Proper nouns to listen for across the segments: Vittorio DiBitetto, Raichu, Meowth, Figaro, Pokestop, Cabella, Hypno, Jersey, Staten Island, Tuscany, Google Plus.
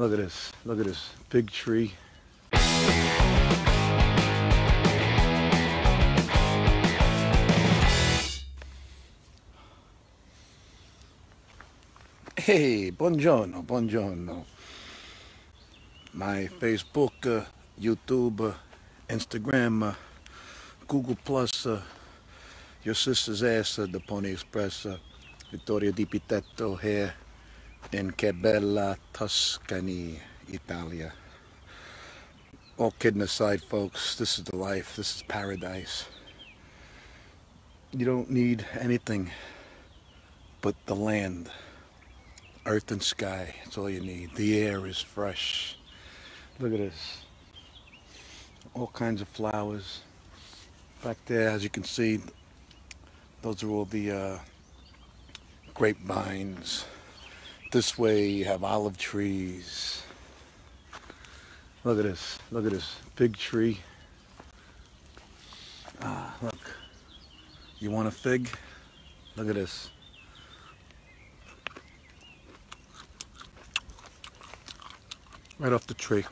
Look at this. Look at this big tree. Hey, buongiorno, buongiorno. My Facebook, YouTube, Instagram, Google Plus, your sister's ass, the Pony Express, Vittorio DiBitetto here in Cabella, Tuscany, Italia. All kidding aside, folks, this is the life. This is paradise. You don't need anything but the land. Earth and sky, it's all you need. The air is fresh. Look at this. All kinds of flowers. Back there, as you can see, those are all the grapevines. This way you have olive trees. Look at this. Look at this big tree. Ah, look. You want a fig? Look at this. Right off the tree.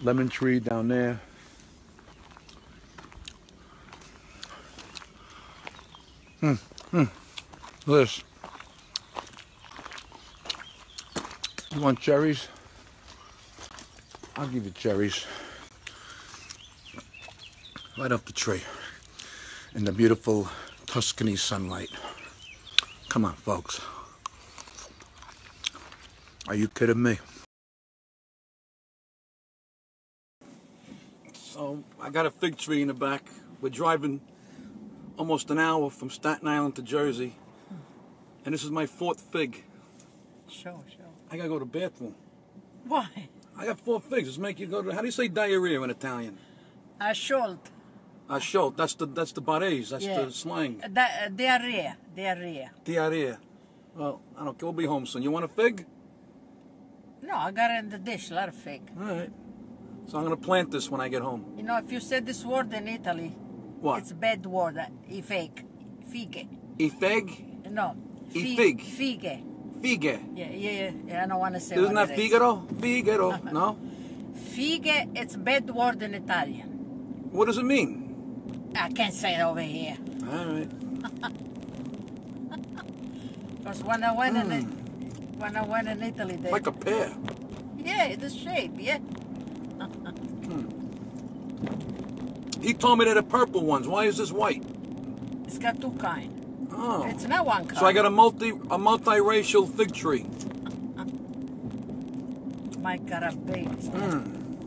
Lemon tree down there. This. You want cherries? I'll give you cherries. Right off the tree. In the beautiful Tuscany sunlight. Come on, folks. Are you kidding me? So, I got a fig tree in the back. We're driving almost an hour from Staten Island to Jersey. And this is my 4th fig. Sure. I gotta go to the bathroom. Why? I got 4 figs. It's make you go to... How do you say diarrhea in Italian? Asciolto. Asciolto. That's the barese. That's the slang. Diarrhea. Well, I don't care. We'll be home soon. You want a fig? No, I got it in the dish, a lot of fig. Alright. So I'm going to plant this when I get home. You know, if you said this word in Italy... What? It's a bad word. Ifeg. Fighe. Ifeg? No. Ifig. Fighe. Fighe. Yeah, I don't want to say Isn't that Figaro? Figaro, no? Fighe, it's a bad word in Italian. What does it mean? I can't say it over here. Alright. Because when I went in it... When I went in Italy, they... Like a pear. Yeah, the shape, yeah. He told me they're the purple ones. Why is this white? It's got 2 kinds. Oh. It's not one kind. So I got a multiracial fig tree. My God, a big.